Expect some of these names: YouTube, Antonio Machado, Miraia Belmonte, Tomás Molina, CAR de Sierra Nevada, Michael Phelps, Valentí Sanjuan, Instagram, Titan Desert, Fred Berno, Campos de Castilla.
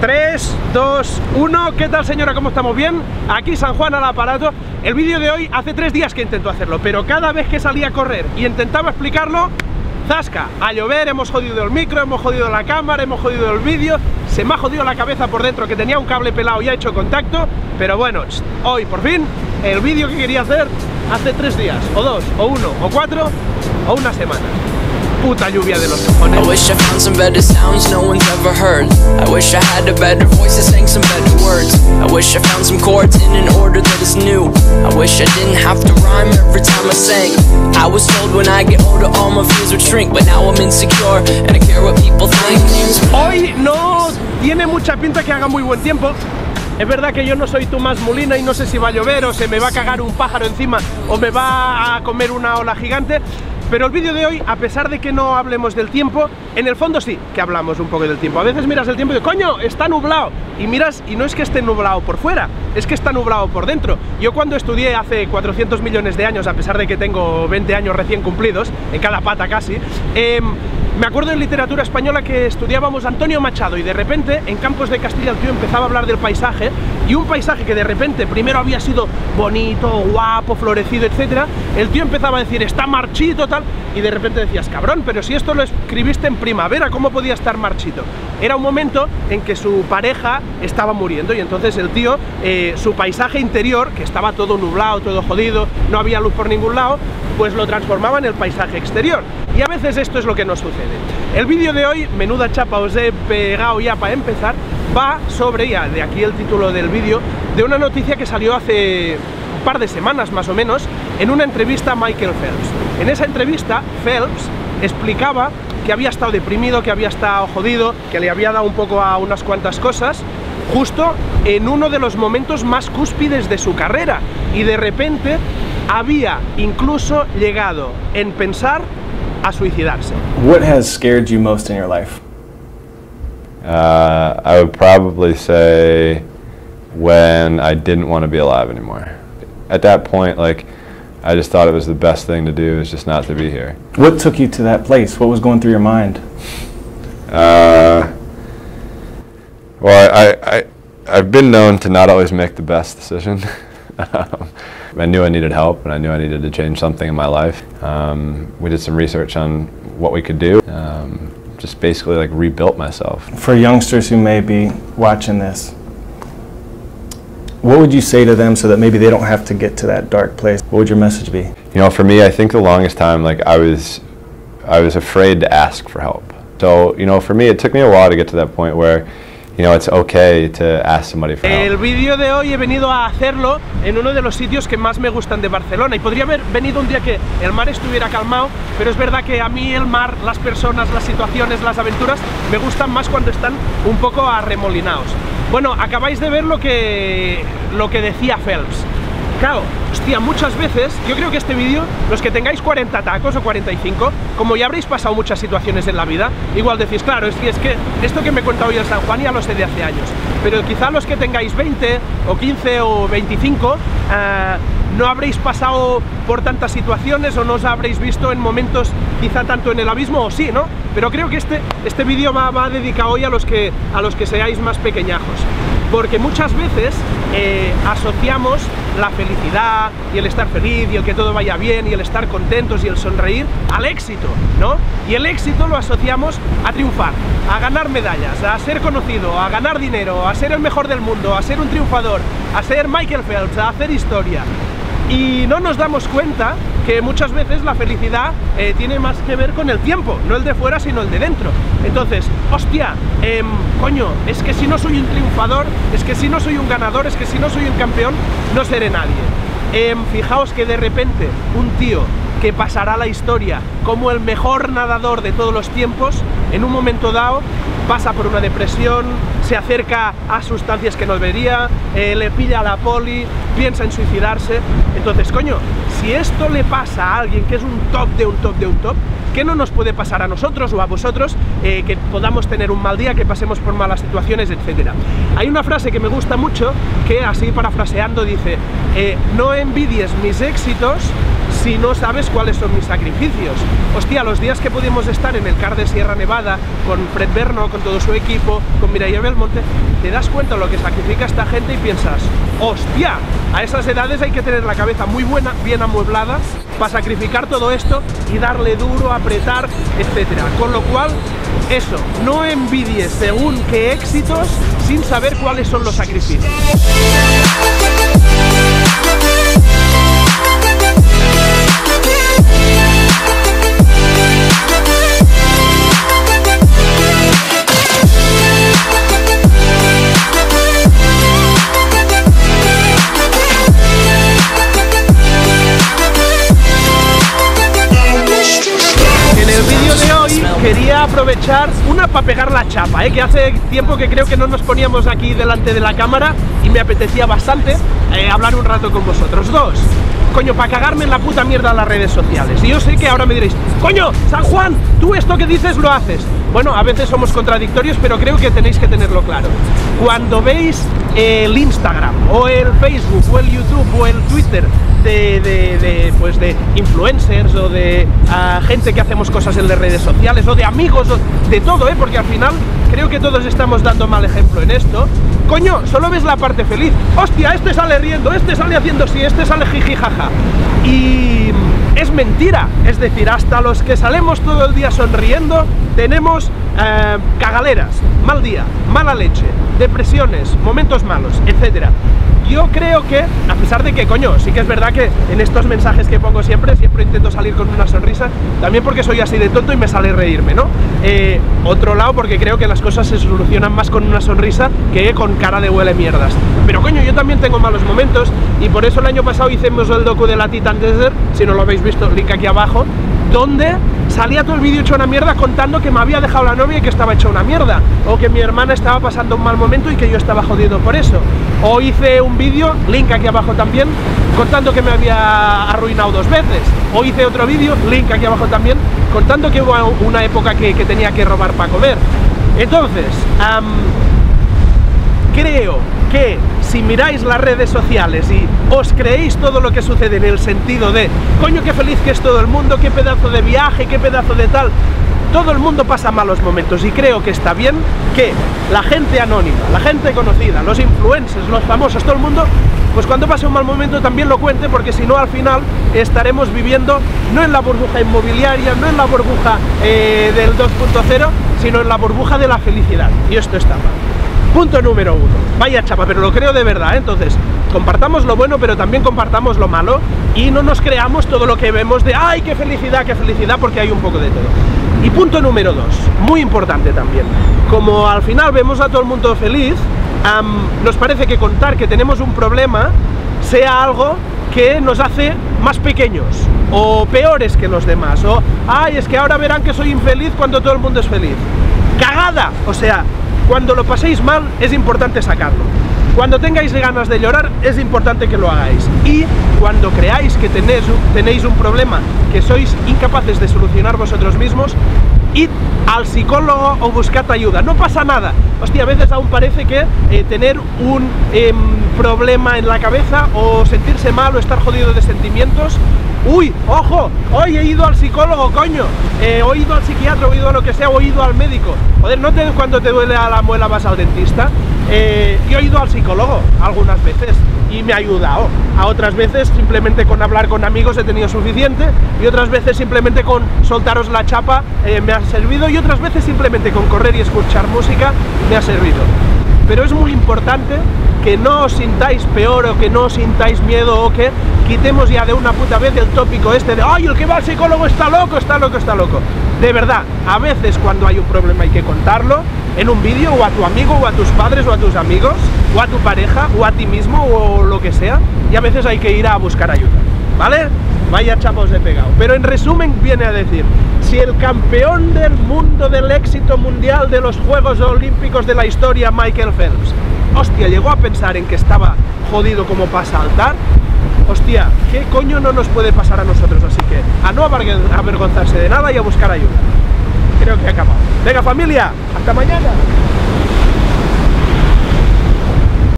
3, 2, 1, ¿qué tal señora? ¿Cómo estamos? ¿Bien? Aquí San Juan al aparato. El vídeo de hoy hace 3 días que intento hacerlo, pero cada vez que salía a correr y intentaba explicarlo, zasca, a llover, hemos jodido el micro, hemos jodido la cámara, hemos jodido el vídeo, se me ha jodido la cabeza por dentro que tenía un cable pelado y ha hecho contacto, pero bueno, hoy por fin el vídeo que quería hacer hace 3 días, o 2, o 1, o 4, o una semana. Puta lluvia de los cojones. I wish I found some better sounds no one's ever heard. I wish I had a better voice and sang some better words. I wish I found some chords in an order that is new. I wish I didn't have to rhyme every time I sang. I was told when I get older all my fears would shrink, but now I'm insecure and I care what people think. Hoy no tiene mucha pinta que haga muy buen tiempo. Es verdad que yo no soy Tomás Molina y no sé si va a llover o se me va a cagar un pájaro encima o me va a comer una ola gigante. Pero el vídeo de hoy, a pesar de que no hablemos del tiempo, en el fondo sí que hablamos un poco del tiempo. A veces miras el tiempo y dices, coño, está nublado. Y miras y no es que esté nublado por fuera, es que está nublado por dentro. Yo cuando estudié hace 400 millones de años, a pesar de que tengo 20 años recién cumplidos, en cada pata casi, me acuerdo en literatura española que estudiábamos Antonio Machado y de repente en Campos de Castilla el tío empezaba a hablar del paisaje y un paisaje que de repente primero había sido bonito, guapo, florecido, etcétera, el tío empezaba a decir está marchito tal y de repente decías cabrón, pero si esto lo escribiste en primavera, ¿cómo podía estar marchito? Era un momento en que su pareja estaba muriendo y entonces el tío, su paisaje interior, que estaba todo nublado, todo jodido, no había luz por ningún lado, pues lo transformaba en el paisaje exterior. Y a veces esto es lo que nos sucede. El vídeo de hoy, menuda chapa os he pegado ya para empezar, va sobre, ya de aquí el título del vídeo, de una noticia que salió hace un par de semanas más o menos, en una entrevista a Michael Phelps. En esa entrevista, Phelps explicaba que había estado deprimido, que había estado jodido, que le había dado un poco a unas cuantas cosas, justo en uno de los momentos más cúspides de su carrera. Y de repente había incluso llegado en pensar a suicidarse. What has scared you most in your life? I would probably say when I didn't want to be alive anymore. At that point, like, I just thought it was the best thing to do is just not to be here. What took you to that place? What was going through your mind? Well, I've been known to not always make the best decision. I knew I needed help and I knew I needed to change something in my life. We did some research on what we could do. Just basically like rebuilt myself. For youngsters who may be watching this, what would you say to them so that maybe they don't have to get to that dark place? What would your message be? You know, for me, I think the longest time, like I was afraid to ask for help. So, you know, for me, it took me a while to get to that point where you know, it's okay to ask somebody for help. El vídeo de hoy he venido a hacerlo en uno de los sitios que más me gustan de Barcelona y podría haber venido un día que el mar estuviera calmado, pero es verdad que a mí el mar, las personas, las situaciones, las aventuras me gustan más cuando están un poco arremolinados. Bueno, acabáis de ver lo que decía Phelps. Claro, hostia, muchas veces, yo creo que este vídeo, los que tengáis 40 tacos o 45, como ya habréis pasado muchas situaciones en la vida, igual decís, claro, es que esto que me cuenta hoy el San Juan ya lo sé de hace años, pero quizá los que tengáis 20 o 15 o 25, no habréis pasado por tantas situaciones o no os habréis visto en momentos quizá tanto en el abismo o sí, ¿no? Pero creo que este vídeo va dedicado hoy a los que seáis más pequeñajos. Porque muchas veces asociamos la felicidad y el estar feliz y el que todo vaya bien y el estar contentos y el sonreír al éxito, ¿no? Y el éxito lo asociamos a triunfar, a ganar medallas, a ser conocido, a ganar dinero, a ser el mejor del mundo, a ser un triunfador, a ser Michael Phelps, a hacer historia. Y no nos damos cuenta que muchas veces la felicidad tiene más que ver con el tiempo, no el de fuera sino el de dentro. Entonces, hostia, coño, es que si no soy un triunfador, es que si no soy un ganador, es que si no soy un campeón, no seré nadie. Fijaos que de repente un tío que pasará la historia como el mejor nadador de todos los tiempos, en un momento dado pasa por una depresión, se acerca a sustancias que no debería, le pilla a la poli, piensa en suicidarse. Entonces, coño, si esto le pasa a alguien que es un top de un top de un top, ¿qué no nos puede pasar a nosotros o a vosotros? Que podamos tener un mal día, que pasemos por malas situaciones, etc. Hay una frase que me gusta mucho, que así parafraseando dice, no envidies mis éxitos, si no sabes cuáles son mis sacrificios. Hostia, los días que pudimos estar en el CAR de Sierra Nevada, con Fred Berno, con todo su equipo, con Miraia Belmonte, te das cuenta de lo que sacrifica esta gente y piensas, hostia, a esas edades hay que tener la cabeza muy buena, bien amueblada, para sacrificar todo esto y darle duro, apretar, etcétera. Con lo cual, eso, no envidies según qué éxitos sin saber cuáles son los sacrificios. Quería aprovechar una para pegar la chapa, que hace tiempo que creo que no nos poníamos aquí delante de la cámara y me apetecía bastante hablar un rato con vosotros. Dos, coño, para cagarme en la puta mierda las redes sociales. Y yo sé que ahora me diréis, coño, San Juan, tú esto que dices lo haces. Bueno, a veces somos contradictorios, pero creo que tenéis que tenerlo claro. Cuando veis el Instagram, o el Facebook, o el YouTube, o el Twitter de influencers o de gente que hacemos cosas en las redes sociales, o de amigos, o de todo, porque al final creo que todos estamos dando mal ejemplo en esto. Coño, solo ves la parte feliz. Hostia, este sale riendo, este sale haciendo así, este sale jiji jaja. Y es mentira, es decir, hasta los que salemos todo el día sonriendo tenemos cagaleras, mal día, mala leche, depresiones, momentos malos, etcétera. Yo creo que, a pesar de que, coño, sí que es verdad que en estos mensajes que pongo siempre intento salir con una sonrisa, también porque soy así de tonto y me sale reírme, ¿no? Otro lado, porque creo que las cosas se solucionan más con una sonrisa que con cara de huele mierdas. Pero, coño, yo también tengo malos momentos y por eso el año pasado hicimos el docu de la Titan Desert, si no lo habéis visto, link aquí abajo, donde salía todo el vídeo hecho una mierda contando que me había dejado la novia y que estaba hecho una mierda, o que mi hermana estaba pasando un mal momento y que yo estaba jodido por eso. O hice un vídeo, link aquí abajo también, contando que me había arruinado dos veces. O hice otro vídeo, link aquí abajo también, contando que hubo una época que tenía que robar para comer. Entonces, creo que si miráis las redes sociales y os creéis todo lo que sucede en el sentido de coño, qué feliz que es todo el mundo, qué pedazo de viaje, qué pedazo de tal, todo el mundo pasa malos momentos y creo que está bien que la gente anónima, la gente conocida, los influencers, los famosos, todo el mundo, pues cuando pase un mal momento también lo cuente, porque si no al final estaremos viviendo no en la burbuja inmobiliaria, no en la burbuja del 2.0, sino en la burbuja de la felicidad, y esto está mal. Punto número uno. Vaya chapa, pero lo creo de verdad, ¿eh? Entonces, compartamos lo bueno, pero también compartamos lo malo y no nos creamos todo lo que vemos de ¡ay, qué felicidad!, porque hay un poco de todo. Y punto número dos, muy importante también. Como al final vemos a todo el mundo feliz, nos parece que contar que tenemos un problema sea algo que nos hace más pequeños o peores que los demás. O ¡ay, es que ahora verán que soy infeliz cuando todo el mundo es feliz! ¡Cagada! O sea, cuando lo paséis mal, es importante sacarlo. Cuando tengáis ganas de llorar, es importante que lo hagáis. Y cuando creáis que tenéis un problema que sois incapaces de solucionar vosotros mismos, id al psicólogo o buscad ayuda. No pasa nada. Hostia, a veces aún parece que tener un problema en la cabeza o sentirse mal o estar jodido de sentimientos, ¡uy, ojo! Hoy he ido al psicólogo, coño, he ido al psiquiatra, he ido a lo que sea, he ido al médico. Joder, ¿no cuando te duele a la muela vas al dentista? Yo he ido al psicólogo algunas veces y me ha ayudado. A otras veces simplemente con hablar con amigos he tenido suficiente, y otras veces simplemente con soltaros la chapa me ha servido, y otras veces simplemente con correr y escuchar música me ha servido. Pero es muy importante que no os sintáis peor o que no os sintáis miedo, o que quitemos ya de una puta vez el tópico este de ¡ay, el que va al psicólogo está loco, está loco, está loco! De verdad, a veces cuando hay un problema hay que contarlo en un vídeo, o a tu amigo, o a tus padres, o a tus amigos, o a tu pareja, o a ti mismo, o lo que sea, y a veces hay que ir a buscar ayuda, ¿vale? Vaya chapa os he pegado. Pero en resumen viene a decir, si el campeón del mundo del éxito mundial de los Juegos Olímpicos de la historia, Michael Phelps, hostia, llegó a pensar en que estaba jodido como para saltar, hostia, ¿qué coño no nos puede pasar a nosotros? Así que a no avergonzarse de nada y a buscar ayuda. Creo que he acabado. Venga, familia, hasta mañana.